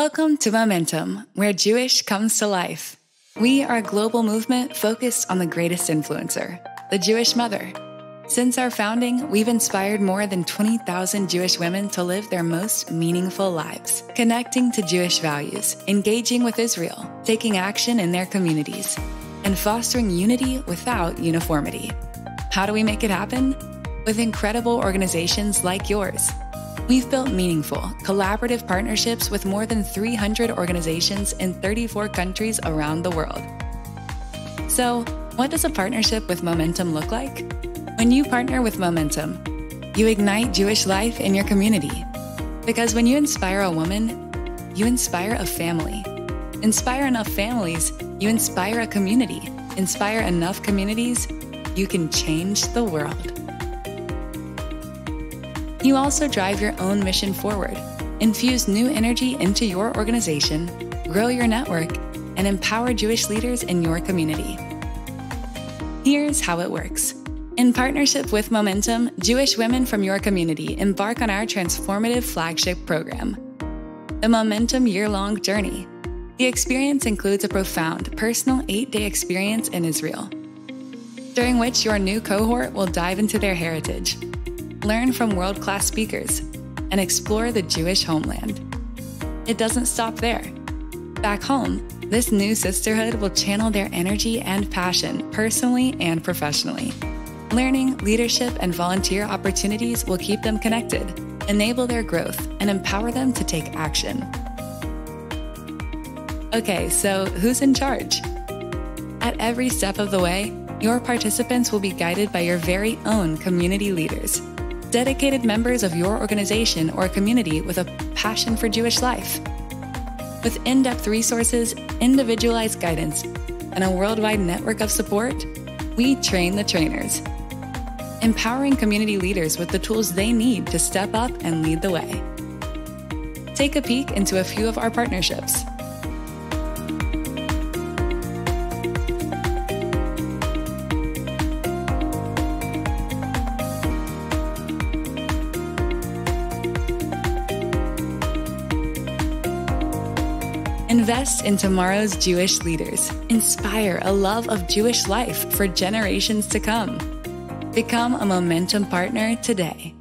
Welcome to Momentum, where Jewish comes to life. We are a global movement focused on the greatest influencer, the Jewish mother. Since our founding, we've inspired more than 20,000 Jewish women to live their most meaningful lives, connecting to Jewish values, engaging with Israel, taking action in their communities, and fostering unity without uniformity. How do we make it happen? With incredible organizations like yours. We've built meaningful, collaborative partnerships with more than 300 organizations in 34 countries around the world. So, what does a partnership with Momentum look like? When you partner with Momentum, you ignite Jewish life in your community. Because when you inspire a woman, you inspire a family. Inspire enough families, you inspire a community. Inspire enough communities, you can change the world. You also drive your own mission forward, infuse new energy into your organization, grow your network, and empower Jewish leaders in your community. Here's how it works. In partnership with Momentum, Jewish women from your community embark on our transformative flagship program, the Momentum Year-Long Journey. The experience includes a profound, personal 8-day experience in Israel, during which your new cohort will dive into their heritage, learn from world-class speakers, and explore the Jewish homeland. It doesn't stop there. Back home, this new sisterhood will channel their energy and passion personally and professionally. Learning, leadership, and volunteer opportunities will keep them connected, enable their growth, and empower them to take action. Okay, so who's in charge? At every step of the way, your participants will be guided by your very own community leaders, dedicated members of your organization or community with a passion for Jewish life. With in-depth resources, individualized guidance, and a worldwide network of support, we train the trainers, empowering community leaders with the tools they need to step up and lead the way. Take a peek into a few of our partnerships. Invest in tomorrow's Jewish leaders. Inspire a love of Jewish life for generations to come. Become a Momentum partner today.